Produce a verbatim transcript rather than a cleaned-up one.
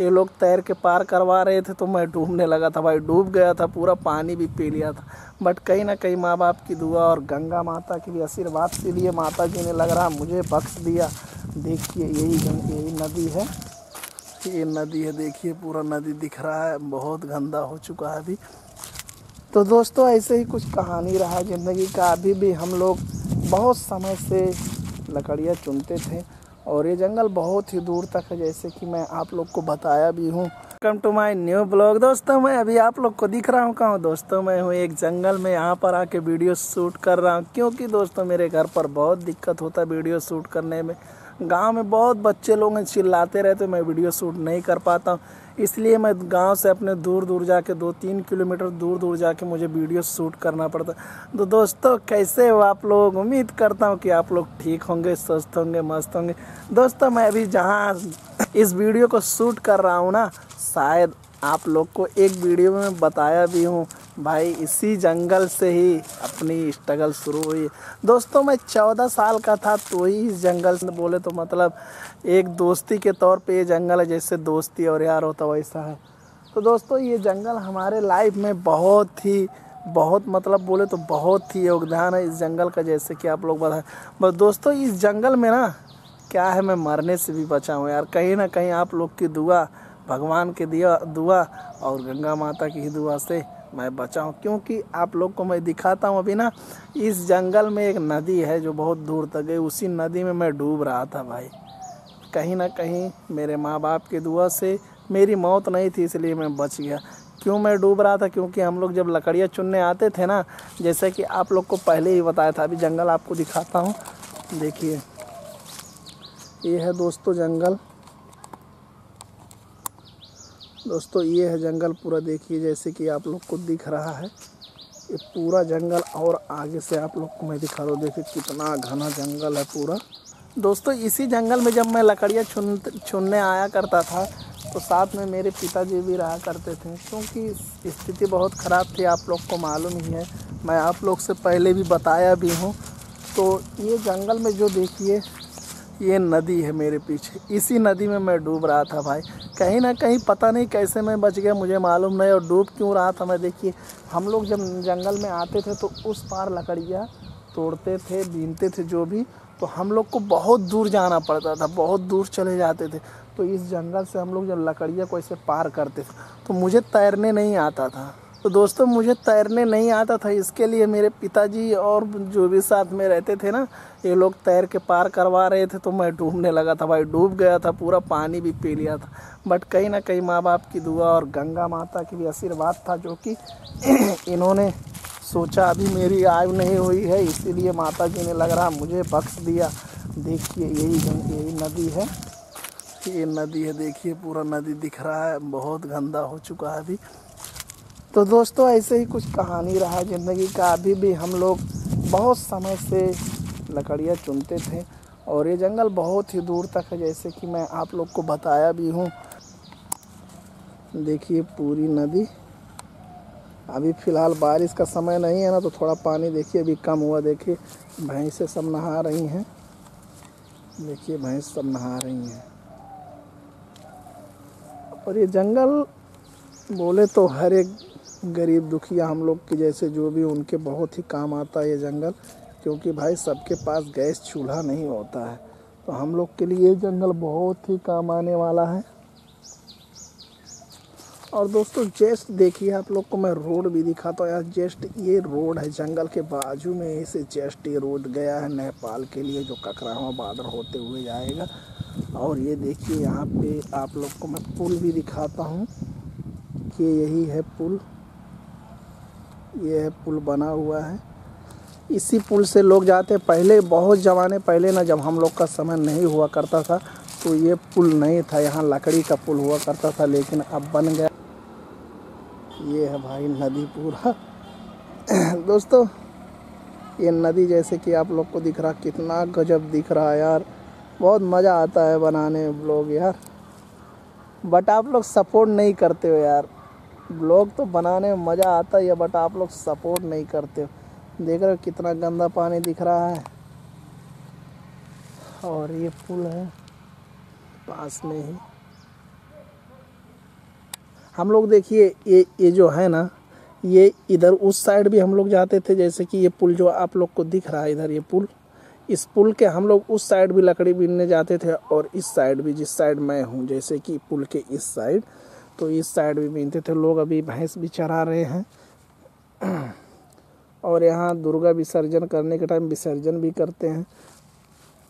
ये लोग तैर के पार करवा रहे थे तो मैं डूबने लगा था भाई, डूब गया था, पूरा पानी भी पी लिया था। बट कहीं ना कहीं माँ बाप की दुआ और गंगा माता की भी आशीर्वाद के लिए माता जी ने लग रहा मुझे बख्श दिया। देखिए यही यही नदी है, ये नदी है, देखिए पूरा नदी दिख रहा है, बहुत गंदा हो चुका है अभी। तो दोस्तों ऐसे ही कुछ कहानी रहा ज़िंदगी का। अभी भी हम लोग बहुत समय से लकड़ियाँ चुनते थे और ये जंगल बहुत ही दूर तक है, जैसे कि मैं आप लोग को बताया भी हूँ। Welcome to my new blog. दोस्तों मैं अभी आप लोग को दिख रहा हूँ, कहाँ दोस्तों मैं हूँ एक जंगल में, यहाँ पर आके वीडियो शूट कर रहा हूँ क्योंकि दोस्तों मेरे घर पर बहुत दिक्कत होता है वीडियो शूट करने में। गांव में बहुत बच्चे लोग चिल्लाते रहते, मैं वीडियो शूट नहीं कर पाता हूँ, इसलिए मैं गांव से अपने दूर दूर जाके दो तीन किलोमीटर दूर दूर जाके मुझे वीडियो शूट करना पड़ता। तो दोस्तों कैसे हो आप लोग, उम्मीद करता हूँ कि आप लोग ठीक होंगे, स्वस्थ होंगे, मस्त होंगे। दोस्तों मैं अभी जहाँ इस वीडियो को शूट कर रहा हूँ ना, शायद आप लोग को एक वीडियो में बताया भी हूँ, भाई इसी जंगल से ही अपनी स्ट्रगल शुरू हुई। दोस्तों मैं चौदह साल का था तो ही इस जंगल से, बोले तो मतलब एक दोस्ती के तौर पे ये जंगल है, जैसे दोस्ती और यार होता वैसा है। तो दोस्तों ये जंगल हमारे लाइफ में बहुत ही बहुत मतलब बोले तो बहुत ही योगदान है इस जंगल का, जैसे कि आप लोग बताएं। बस दोस्तों इस जंगल में ना क्या है, मैं मरने से भी बचा हूँ यार, कहीं ना कहीं आप लोग की दुआ, भगवान के दिया दुआ और गंगा माता की दुआ से मैं बचा हूँ। क्योंकि आप लोग को मैं दिखाता हूँ अभी ना, इस जंगल में एक नदी है जो बहुत दूर तक है, उसी नदी में मैं डूब रहा था भाई। कहीं ना कहीं मेरे माँ बाप की दुआ से मेरी मौत नहीं थी, इसलिए मैं बच गया। क्यों मैं डूब रहा था, क्योंकि हम लोग जब लकड़ियाँ चुनने आते थे ना, जैसे कि आप लोग को पहले ही बताया था। अभी जंगल आपको दिखाता हूँ, देखिए ये है दोस्तों जंगल। दोस्तों ये है जंगल पूरा, देखिए जैसे कि आप लोग को दिख रहा है ये पूरा जंगल, और आगे से आप लोग को मैं दिखा रहा हूँ, देखिए कितना घना जंगल है पूरा। दोस्तों इसी जंगल में जब मैं लकड़ियाँ चुन चुनने आया करता था तो साथ में मेरे पिताजी भी रहा करते थे, क्योंकि स्थिति बहुत ख़राब थी, आप लोग को मालूम ही है, मैं आप लोग से पहले भी बताया भी हूँ। तो ये जंगल में जो देखिए ये नदी है मेरे पीछे, इसी नदी में मैं डूब रहा था भाई। कहीं ना कहीं पता नहीं कैसे मैं बच गया, मुझे मालूम नहीं, और डूब क्यों रहा था मैं। देखिए हम लोग जब जंगल में आते थे तो उस पार लकड़ियाँ तोड़ते थे, बीनते थे जो भी, तो हम लोग को बहुत दूर जाना पड़ता था, बहुत दूर चले जाते थे। तो इस जंगल से हम लोग जब लकड़ियाँ को ऐसे पार करते थे तो मुझे तैरने नहीं आता था। तो दोस्तों मुझे तैरने नहीं आता था, इसके लिए मेरे पिताजी और जो भी साथ में रहते थे ना, ये लोग तैर के पार करवा रहे थे तो मैं डूबने लगा था भाई, डूब गया था, पूरा पानी भी पी लिया था। बट कहीं ना कहीं माँ बाप की दुआ और गंगा माता की भी आशीर्वाद था, जो कि इन्होंने सोचा अभी मेरी आयु नहीं हुई है, इसीलिए माता जी ने लग रहा मुझे बख्श दिया। देखिए यही यही नदी है, ये नदी है, देखिए पूरा नदी दिख रहा है, बहुत गंदा हो चुका है अभी। तो दोस्तों ऐसे ही कुछ कहानी रहा ज़िंदगी का। अभी भी हम लोग बहुत समय से लकड़ियाँ चुनते थे और ये जंगल बहुत ही दूर तक है, जैसे कि मैं आप लोग को बताया भी हूँ। देखिए पूरी नदी, अभी फ़िलहाल बारिश का समय नहीं है ना, तो थोड़ा पानी देखिए अभी कम हुआ। देखिए भैंसें सब नहा रही हैं, देखिए भैंस सब नहा रही हैं। और ये जंगल बोले तो हर एक गरीब दुखिया हम लोग के जैसे जो भी, उनके बहुत ही काम आता है ये जंगल, क्योंकि भाई सबके पास गैस चूल्हा नहीं होता है, तो हम लोग के लिए ये जंगल बहुत ही काम आने वाला है। और दोस्तों जस्ट देखिए आप लोग को मैं रोड भी दिखाता हूँ यार, जस्ट ये रोड है जंगल के बाजू में, इसे जस्ट ये रोड गया है नेपाल के लिए, जो ककरावा बॉर्डर होते हुए जाएगा। और ये देखिए यहाँ पे आप लोग को मैं पुल भी दिखाता हूँ कि यही है पुल, यह पुल बना हुआ है, इसी पुल से लोग जाते हैं। पहले बहुत जमाने पहले ना, जब हम लोग का समय नहीं हुआ करता था तो ये पुल नहीं था, यहाँ लकड़ी का पुल हुआ करता था, लेकिन अब बन गया। ये है भाई नदी पूरा। दोस्तों ये नदी जैसे कि आप लोग को दिख रहा, कितना गजब दिख रहा है यार, बहुत मज़ा आता है बनाने में ब्लॉग यार। बट आप लोग सपोर्ट नहीं करते हो यार, ब्लॉग तो बनाने में मज़ा आता ही है, बट आप लोग सपोर्ट नहीं करते हो। देख रहे हो कितना गंदा पानी दिख रहा है। और ये पुल है पास में ही, हम लोग देखिए ये ये जो है ना ये इधर उस साइड भी हम लोग जाते थे, जैसे कि ये पुल जो आप लोग को दिख रहा है इधर, ये पुल, इस पुल के हम लोग उस साइड भी लकड़ी बीनने जाते थे और इस साइड भी, जिस साइड मैं हूँ, जैसे कि पुल के इस साइड, तो इस साइड भी बीनते थे लोग। अभी भैंस भी चरा रहे हैं और यहाँ दुर्गा विसर्जन करने के टाइम विसर्जन भी करते हैं।